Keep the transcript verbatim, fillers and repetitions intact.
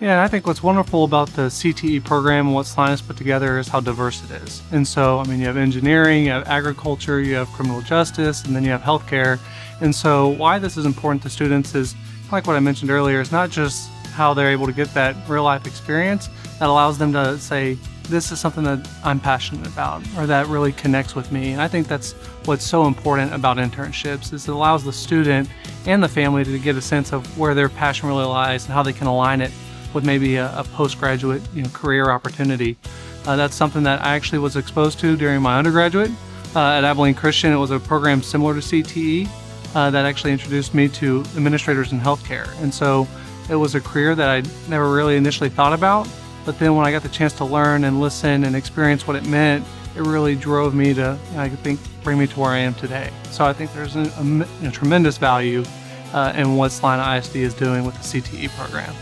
Yeah, I think what's wonderful about the C T E program and what Slinus put together is how diverse it is. And so, I mean, you have engineering, you have agriculture, you have criminal justice, and then you have healthcare. And so why this is important to students is, like what I mentioned earlier, it's not just how they're able to get that real life experience that allows them to say, this is something that I'm passionate about, or that really connects with me. And I think that's what's so important about internships, is it allows the student and the family to get a sense of where their passion really lies and how they can align it with maybe a, a postgraduate you know, career opportunity. Uh, that's something that I actually was exposed to during my undergraduate uh, at Abilene Christian. It was a program similar to C T E uh, that actually introduced me to administrators in healthcare. And so it was a career that I never really initially thought about, but then when I got the chance to learn and listen and experience what it meant, it really drove me to, you know, I think, bring me to where I am today. So I think there's a, a, a tremendous value uh, in what Celina I S D is doing with the C T E program.